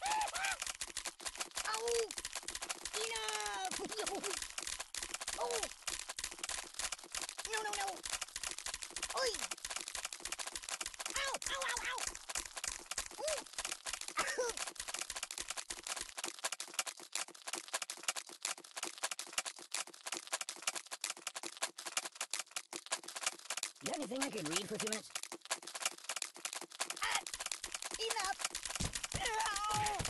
Oh! Enough! Oh! No! Oi! Ow! Ow! Ooh! Is there anything I could read for a few minutes? Enough! Ow!